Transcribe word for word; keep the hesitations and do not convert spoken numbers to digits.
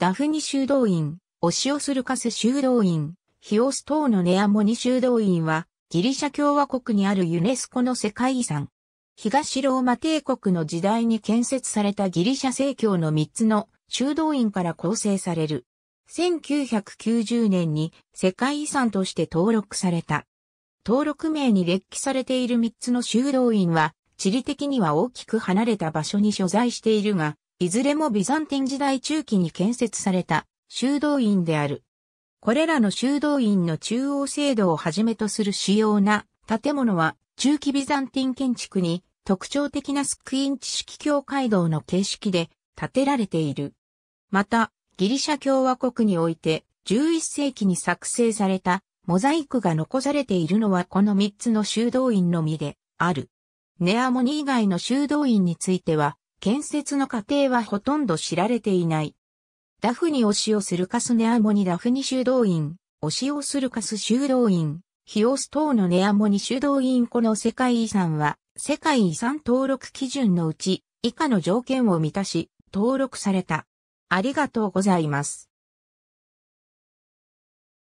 ダフニ修道院、オシオスルカス修道院、ヒオス島のネアモニ修道院は、ギリシャ共和国にあるユネスコの世界遺産。東ローマ帝国の時代に建設されたギリシャ正教のみっつの修道院から構成される。せんきゅうひゃくきゅうじゅうねんに世界遺産として登録された。登録名に列記されているみっつの修道院は、地理的には大きく離れた場所に所在しているが、いずれもビザンティン時代中期に建設された修道院である。これらの修道院の中央聖堂をはじめとする主要な建物は、中期ビザンティン建築に、特徴的なスクインチ式教会堂の形式で建てられている。また、ギリシャ共和国においてじゅういっせいきに作成されたモザイクが残されているのはこのみっつの修道院のみである。ネアモニ以外の修道院については建設の過程はほとんど知られていない。ダフニ・オシオスルカスネアモニダフニ修道院、オシオスルカス修道院、ヒオス島のネアモニ修道院この世界遺産は世界遺産登録基準のうち以下の条件を満たし登録された。ありがとうございます。